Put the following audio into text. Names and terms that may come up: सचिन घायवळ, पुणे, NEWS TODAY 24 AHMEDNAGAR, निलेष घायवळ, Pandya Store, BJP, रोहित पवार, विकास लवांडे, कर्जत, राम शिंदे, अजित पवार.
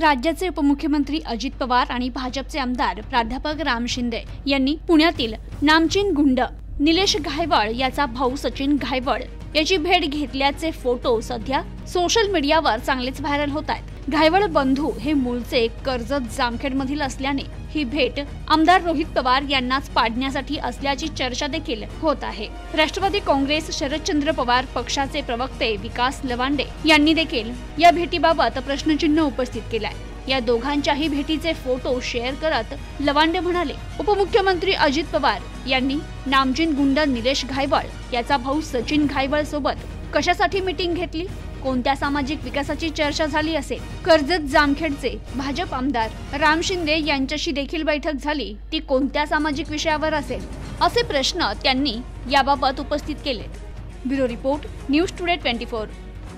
राज्याचे उपमुख्यमंत्री अजित पवार आणि भाजपचे आमदार प्राध्यापक राम शिंदे यांनी पुण्यातील नामचीन गुंड निलेष घायवळ याचा भाऊ सचिन घायवळ याची भेट घेतल्याचे फोटो सध्या सोशल मीडियावर चांगलेच व्हायरल होत आहेत। घायवळ बंधू हे मूळचे कर्जत जामखेड़मधील असल्याने ही भेट आमदार रोहित पवार यांनाच पाडण्यासाठी असल्याची चर्चा देखील होत आहे। राष्ट्रवादी काँग्रेस शरदचंद्र पवार पक्षाचे प्रवक्ते विकास लवांडे यांनी देखील या भेटीबाबत प्रश्नचिन्ह उपस्थित केलाय। या दोघांच्याही भेटीचे फोटो शेअर करत लवांडे म्हणाले, उपमुख्यमंत्री अजित पवार यांनी नामचीन गुंड निलेष घायवळ याचा भाऊ सचिन घायवळ सोबत कशासाठी मीटिंग घेतली, कोणत्या सामाजिक विकासाची चर्चा झाली असेल? कर्जत जामखेडचे भाजप आमदार राम शिंदे यांच्याशी देखील बैठक झाली, ती कोणत्या सामाजिक विषयावर असेल, असे प्रश्न त्यांनी याबाबत उपस्थित केले। Bureau report, news today 24।